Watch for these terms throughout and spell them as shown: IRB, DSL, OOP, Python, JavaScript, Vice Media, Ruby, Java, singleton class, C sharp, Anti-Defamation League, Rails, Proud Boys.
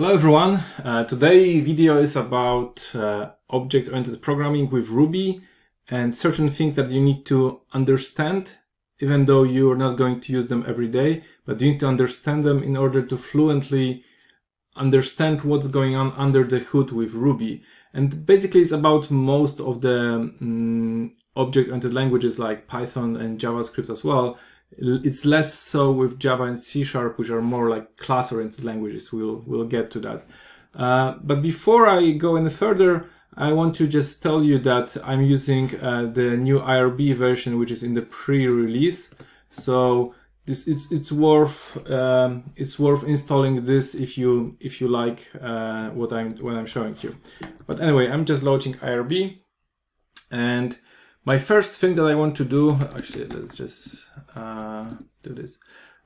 Hello everyone, today's video is about object-oriented programming with Ruby and certain things that you need to understand, even though you are not going to use them every day, but you need to understand them in order to fluently understand what's going on under the hood with Ruby. And basically it's about most of the object-oriented languages like Python and JavaScript as well. It's less so with Java and C sharp, which are more like class-oriented languages. We'll get to that. But before I go any further, I want to just tell you that I'm using the new IRB version, which is in the pre-release. So it's worth installing this if you like what I'm showing you. But anyway, I'm just launching IRB, and my first thing that I want to do, actually, let's just do this.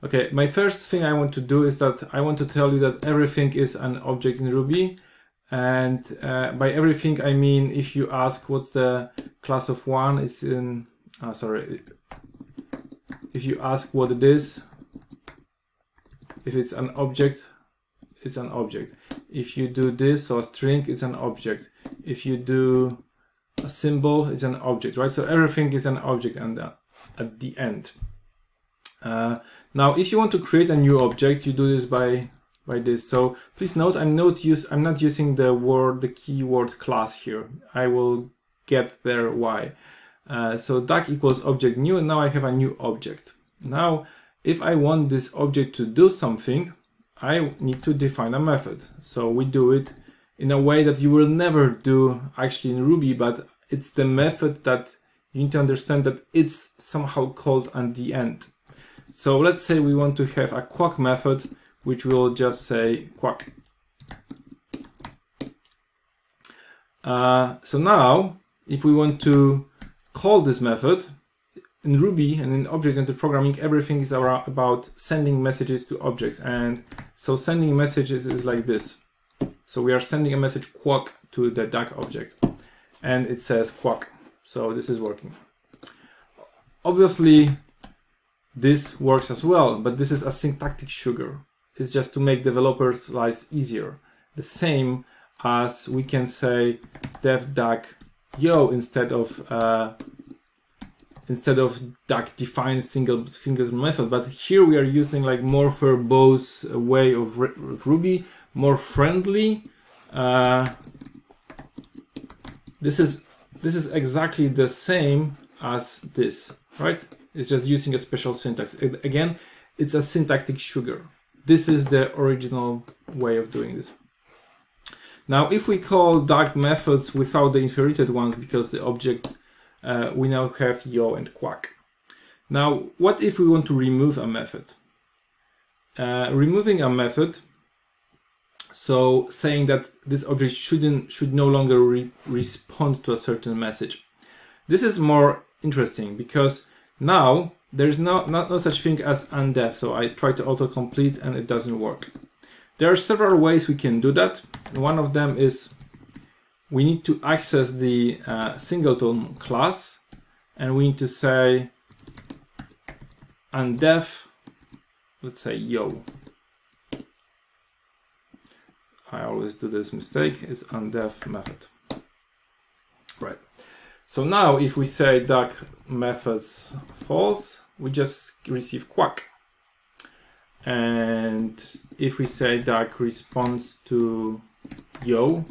Okay, my first thing I want to do is that I want to tell you that everything is an object in Ruby. And by everything, I mean, if you ask what's the class of one, it's in, if you ask what it is, if it's an object, it's an object. If you do this, or so a string, it's an object. If you do a symbol, is an object, right? So everything is an object, and at the end. Now, if you want to create a new object, you do this by this. So please note, I'm not using the keyword class here. I will get there why. So duck equals object new, and now I have a new object. Now, if I want this object to do something, I need to define a method. So we do it in a way that you will never do actually in Ruby, but it's the method that you need to understand that it's somehow called at the end. So let's say we want to have a quack method, which will just say quack. So now, if we want to call this method, in Ruby and in object-oriented programming, everything is about sending messages to objects. And so sending messages is like this. So we are sending a message quack to the duck object, and it says quack. So this is working. Obviously, this works as well, but this is a syntactic sugar. It's just to make developers' lives easier. The same as we can say def duck yo instead of duck define single method. But here we are using like more verbose way of Ruby, more friendly. This is exactly the same as this, right? It's just using a special syntax. Again, it's a syntactic sugar. This is the original way of doing this. Now, if we call duck methods without the inherited ones, because the object, we now have yo and quack. Now, what if we want to remove a method? Removing a method, so saying that this object should no longer respond to a certain message. This is more interesting because now there's no such thing as undef. So I try to autocomplete and it doesn't work. There are several ways we can do that. One of them is we need to access the singleton class, and we need to say undef, let's say yo. I always do this mistake, it's undef method. Right. So now if we say duck methods false, we just receive quack. And if we say duck response to yo,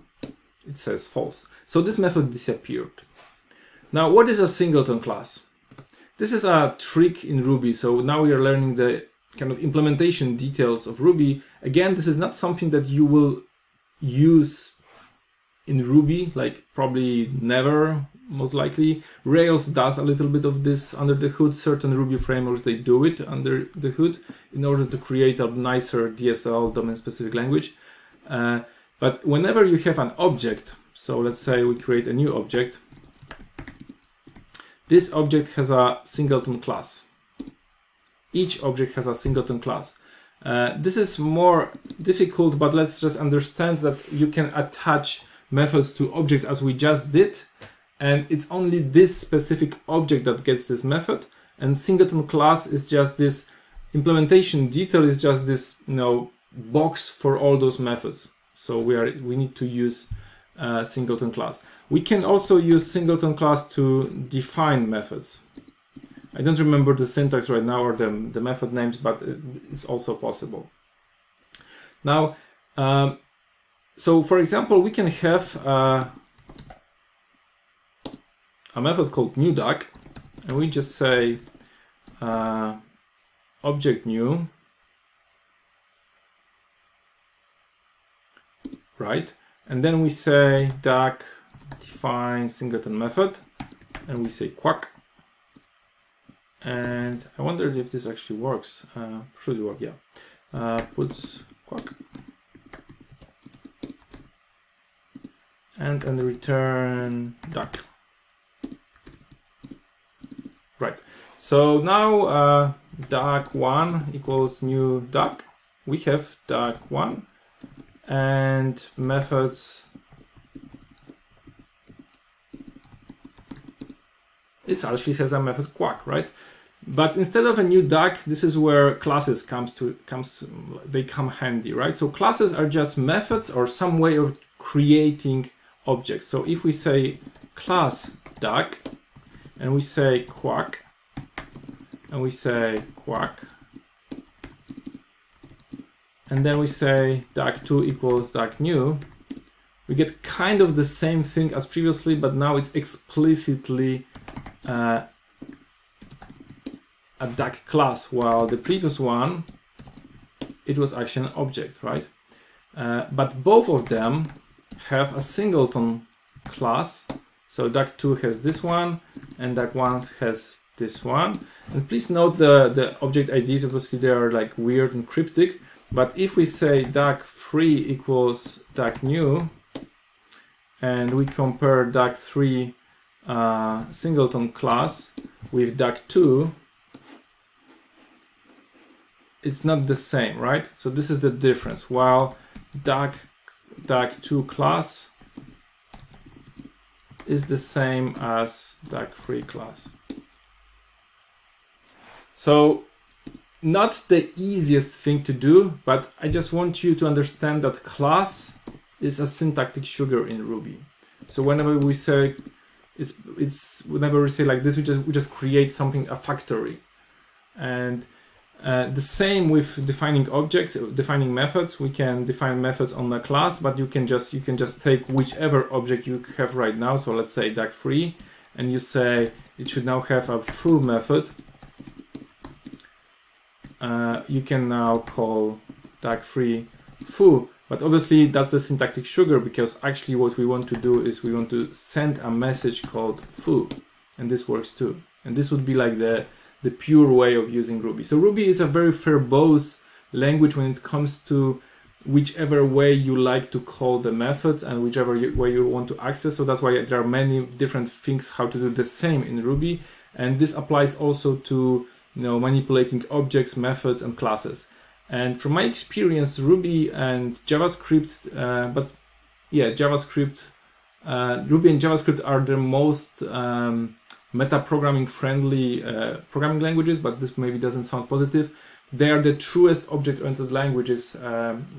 it says false. So this method disappeared. Now, what is a singleton class? This is a trick in Ruby. So now we are learning the kind of implementation details of Ruby. Again, this is not something that you will use in Ruby, like probably never, most likely. Rails does a little bit of this under the hood. Certain Ruby frameworks, they do it under the hood in order to create a nicer DSL, domain-specific language. But whenever you have an object, so let's say we create a new object, this object has a singleton class. Each object has a singleton class. This is more difficult, but let's just understand that you can attach methods to objects as we just did, and it's only this specific object that gets this method, and singleton class is just this implementation detail, is just this, you know, box for all those methods. So we need to use singleton class. We can also use singleton class to define methods. I don't remember the syntax right now or the method names, but it's also possible. Now, so for example, we can have a method called newDuck, and we just say object new, right? And then we say duck define singleton method, and we say quack. And I wondered if this actually works. Should work, yeah. Puts quack. And return duck. Right. So now duck1 equals new duck. We have duck1 and methods. It actually has a method quack, right? But instead of a new duck, this is where classes they come handy, right? So classes are just methods or some way of creating objects. So if we say class duck, and we say quack, and we say quack, and then we say duck2 equals duck new, we get kind of the same thing as previously, but now it's explicitly a duck class, while the previous one, it was actually an object, right? But both of them have a singleton class. So duck2 has this one, and duck1 has this one. And please note the object IDs, obviously they are like weird and cryptic, but if we say duck3 equals duck new, and we compare duck3 singleton class with duck2, it's not the same, right? So this is the difference. While duck2 class is the same as duck3 class. So not the easiest thing to do, but I just want you to understand that class is a syntactic sugar in Ruby. So whenever we say whenever we say like this, we just create something, a factory. And the same with defining objects, defining methods. We can define methods on the class, but you can just take whichever object you have right now. So let's say duck3, and you say it should now have a foo method. You can now call duck3 foo, but obviously that's the syntactic sugar, because actually what we want to do is we want to send a message called foo, and this works too. And this would be like the pure way of using Ruby. So Ruby is a very verbose language when it comes to whichever way you like to call the methods and whichever way you want to access. So that's why there are many different things how to do the same in Ruby. And this applies also to, you know, manipulating objects, methods, and classes. And from my experience, Ruby and JavaScript, Ruby and JavaScript are the most metaprogramming friendly programming languages, but this maybe doesn't sound positive. They are the truest object-oriented languages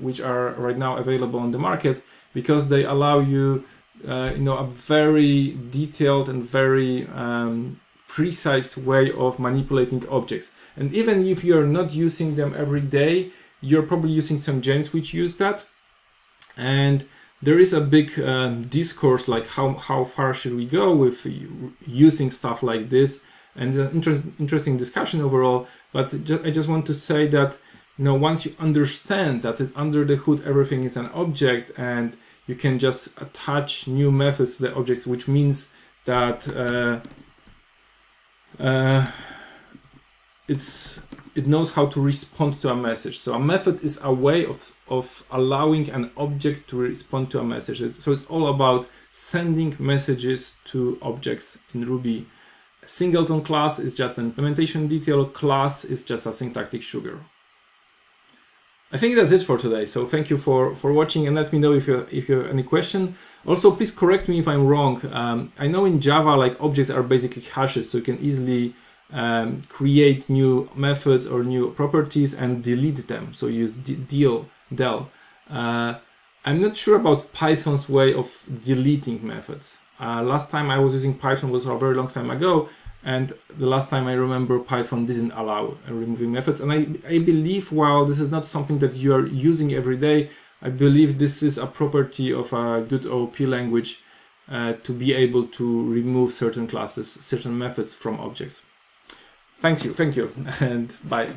which are right now available on the market, because they allow you, a very detailed and very precise way of manipulating objects. And even if you're not using them every day, you're probably using some gens which use that. And there is a big discourse like how far should we go with using stuff like this, and it's an interesting discussion overall. But I just want to say that, you know, once you understand that it's under the hood everything is an object, and you can just attach new methods to the objects, which means that it knows how to respond to a message. So a method is a way of allowing an object to respond to a message. So it's all about sending messages to objects in Ruby. Singleton class is just an implementation detail. Class is just a syntactic sugar. I think that's it for today. So thank you for watching, and let me know if you have any question. Also, please correct me if I'm wrong. I know in Java, like, objects are basically hashes, so you can easily create new methods or new properties and delete them. So use del. I'm not sure about Python's way of deleting methods. Last time I was using Python was a very long time ago, and the last time I remember Python didn't allow removing methods. And I believe, while this is not something that you are using every day, I believe this is a property of a good OOP language to be able to remove certain classes, certain methods from objects. Thank you, and bye.